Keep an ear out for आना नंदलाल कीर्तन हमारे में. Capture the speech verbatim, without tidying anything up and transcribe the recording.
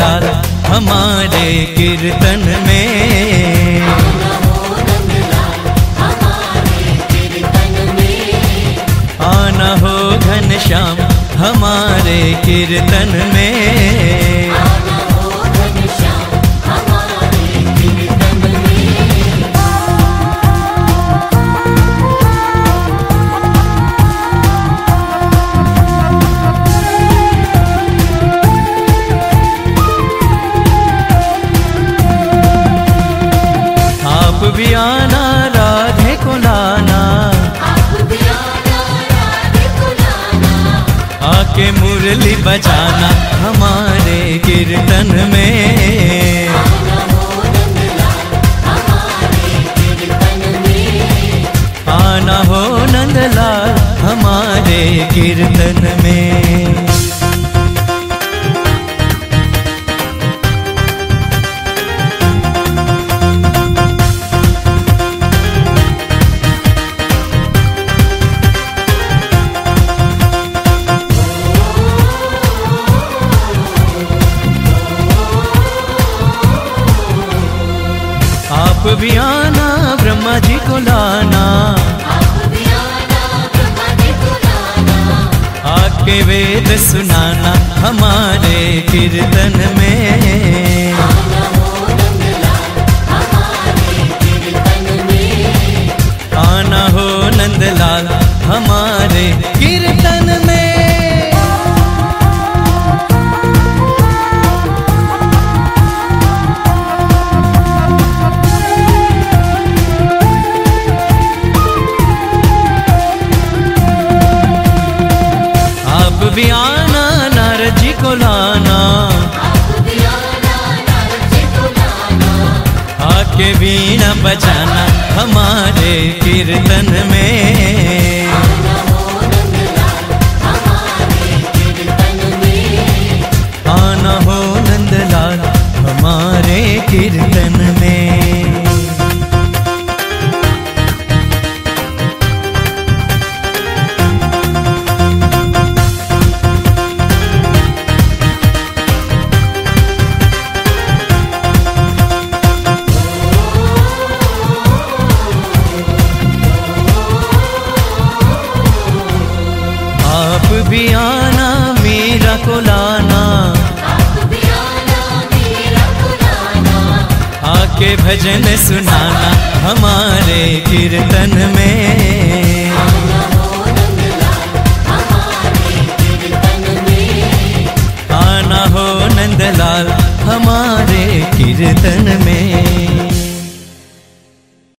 नंदलाल हमारे कीर्तन में। आना हो घनश्याम हमारे कीर्तन में। आना हो घनश्याम हमारे कीर्तन में। आप भी आना राधे को लाना, आके मुरली बजाना हमारे कीर्तन में। आना हो नंदलाल हमारे कीर्तन में। आना हो नंदलाल हमारे कीर्तन में। आप भी आना ब्रह्मा जी को लाना, आके वेद सुनाना हमारे कीर्तन में। आना हो नंदलाल हमारे कीर्तन में। आना हो नंदलाल हमारे कीर्तन में। आप भी आना नारद जी को लाना, आके वीणा बजाना हमारे कीर्तन में। आना हो नंदलाल हमारे कीर्तन में। आना हो नंदलाल हमारे कीर्तन में। आप भी आना मीरा को लाना, आके भजन सुनाना हमारे कीर्तन में।